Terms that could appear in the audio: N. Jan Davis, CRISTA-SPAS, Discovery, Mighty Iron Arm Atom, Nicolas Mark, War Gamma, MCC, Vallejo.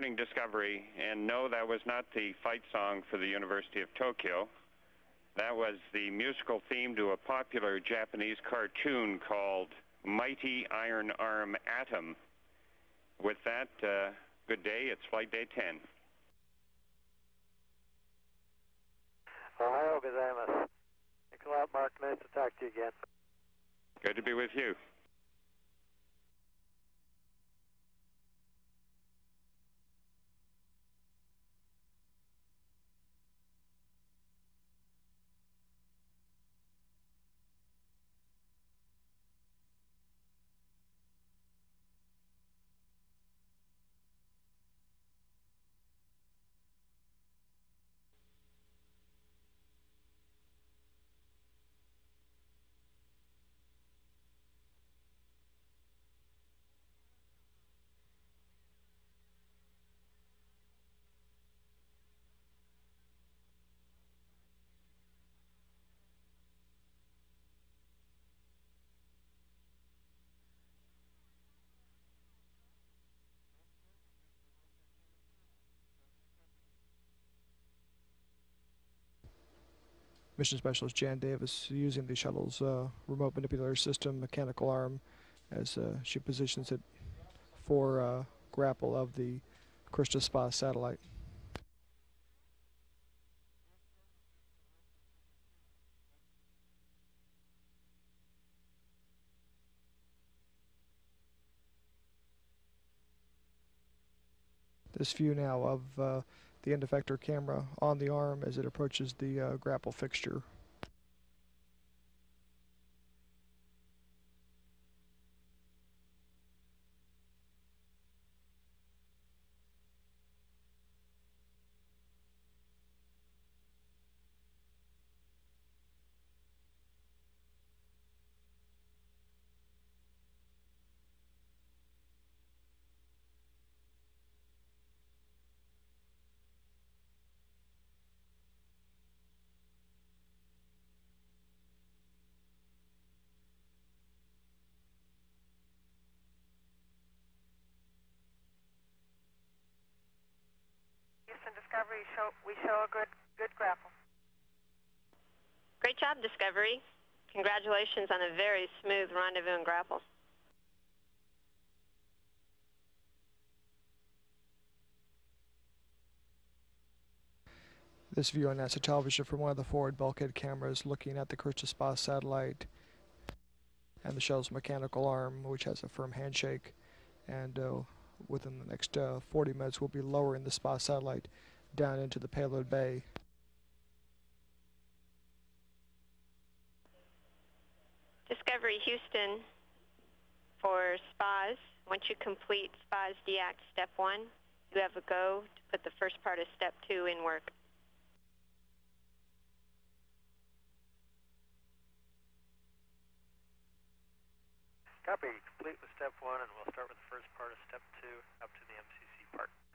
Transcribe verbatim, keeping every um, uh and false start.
Morning Discovery, and no, that was not the fight song for the University of Tokyo. That was the musical theme to a popular Japanese cartoon called Mighty Iron Arm Atom. With that, uh, good day. It's flight day ten. Ohio gozaimasu. Nicolas Mark, nice to talk to you again. Good to be with you. Mission Specialist Jan Davis using the shuttle's uh, remote manipulator system mechanical arm as uh, she positions it for uh, grapple of the CRISTA-SPAS satellite. This view now of uh, the end effector camera on the arm as it approaches the uh, grapple fixture. Discovery, show, we show a good, good grapple. Great job, Discovery. Congratulations on a very smooth rendezvous and grapple. This view on NASA television from one of the forward bulkhead cameras looking at the CRISTA-SPAS satellite and the shuttle's mechanical arm, which has a firm handshake. And uh, within the next uh, forty minutes, we'll be lowering the SPAS satellite down into the payload bay. Discovery Houston for SPAS. Once you complete SPAS deact step one, you have a go to put the first part of step two in work. Copy. Complete with step one, and we'll start with the first part of step two up to the M C C part.